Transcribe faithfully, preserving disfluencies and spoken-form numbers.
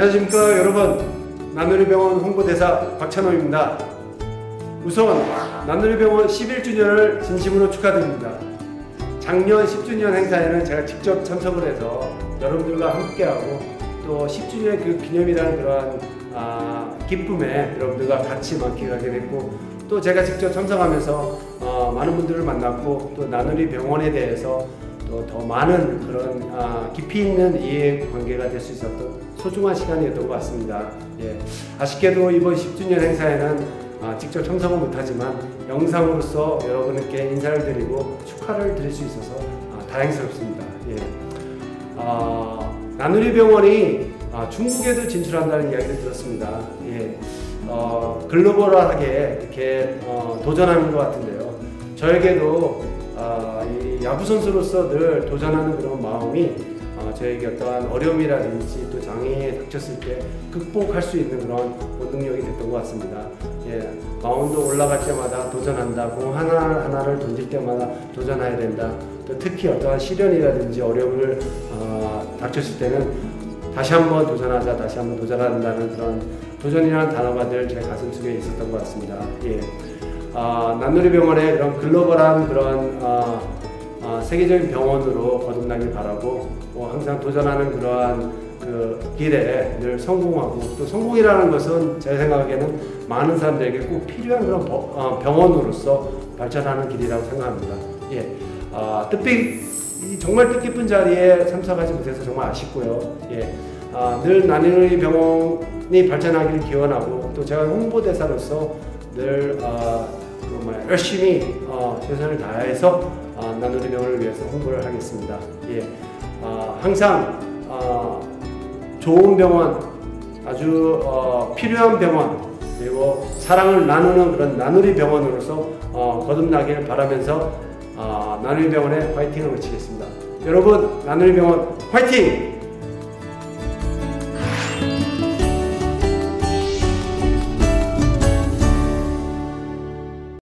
안녕하십니까 여러분, 나누리병원 홍보대사 박찬호입니다. 우선 나누리병원 십일 주년을 진심으로 축하드립니다. 작년 십 주년 행사에는 제가 직접 참석을 해서 여러분들과 함께하고 또 십 주년의 그 기념이라는 그러한 아, 기쁨에 여러분들과 같이 만끽하게 됐고, 또 제가 직접 참석하면서 어, 많은 분들을 만났고, 또 나누리병원에 대해서 또 더 많은 그런 아, 깊이 있는 이해관계가 될 수 있었던 소중한 시간이었던 것 같습니다. 예. 아쉽게도 이번 십 주년 행사에는 아, 직접 참석은 못하지만 영상으로서 여러분께 인사를 드리고 축하를 드릴 수 있어서 아, 다행스럽습니다. 예. 아, 나누리병원이 아, 중국에도 진출한다는 이야기를 들었습니다. 예. 어, 글로벌하게 이렇게 어, 도전하는 것 같은데요. 저에게도 아, 이 야구선수로서 늘 도전하는 그런 마음이 아, 저에게 어떠한 어려움이라든지 또 장애에 닥쳤을 때 극복할 수 있는 그런 원동력이 됐던 것 같습니다. 예. 마운드 올라갈 때마다 도전한다, 공 하나하나를 던질 때마다 도전해야 된다, 또 특히 어떠한 시련이라든지 어려움을 아, 닥쳤을 때는 다시 한번 도전하자, 다시 한번 도전한다는 그런 도전이라는 단어가 늘 제 가슴속에 있었던 것 같습니다. 예. 아, 나누리병원의 그런 글로벌한 그런 아, 아, 세계적인 병원으로 거듭나길 바라고, 뭐 항상 도전하는 그러한 그 길에 늘 성공하고, 또 성공이라는 것은 제 생각에는 많은 사람들에게 꼭 필요한 그런 버, 어, 병원으로서 발전하는 길이라고 생각합니다. 예. 아, 뜻밖의 이 정말 뜻깊은 자리에 참석하지 못해서 정말 아쉽고요. 예. 아, 늘 나누리병원이 발전하기를 기원하고, 또 제가 홍보대사로서 늘 아, 정말 열심히 아, 최선을 다해서 아, 나누리병원을 위해서 홍보를 하겠습니다. 예. 아, 항상 아, 좋은 병원, 아주 어, 필요한 병원, 그리고 사랑을 나누는 그런 나누리병원으로서 어, 거듭나기를 바라면서 아, 나누리병원에 화이팅을 외치겠습니다. 여러분, 나누리병원 화이팅!